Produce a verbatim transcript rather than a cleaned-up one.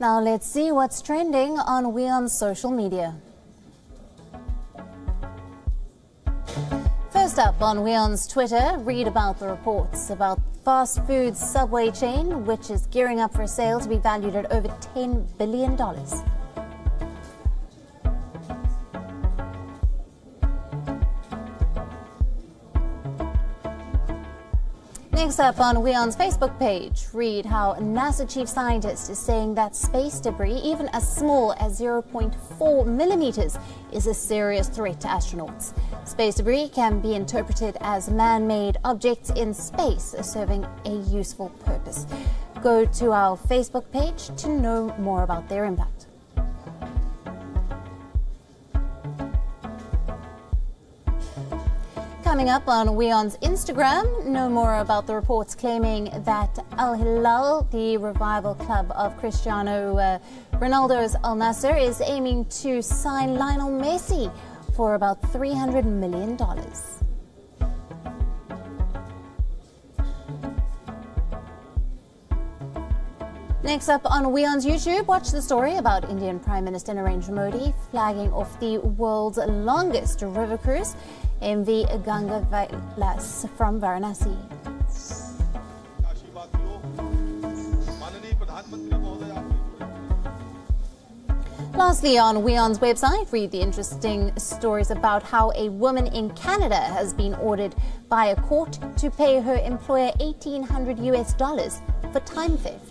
Now let's see what's trending on WION social media. First up on WION's Twitter, read about the reports about fast food Subway chain, which is gearing up for a sale to be valued at over ten billion dollars. Next up on WION's Facebook page, read how NASA chief scientist is saying that space debris, even as small as zero point four millimeters, is a serious threat to astronauts. Space debris can be interpreted as man-made objects in space, serving a useful purpose. Go to our Facebook page to know more about their impact. Coming up on WION's Instagram, know more about the reports claiming that Al-Hilal, the revival club of Cristiano uh, Ronaldo's Al-Nassr, is aiming to sign Lionel Messi for about three hundred million dollars. Next up on WION's YouTube, watch the story about Indian Prime Minister Narendra Modi flagging off the world's longest river cruise, M V Ganga Vailas from Varanasi. Lastly, on WION's website, read the interesting stories about how a woman in Canada has been ordered by a court to pay her employer eighteen hundred US dollars for time theft.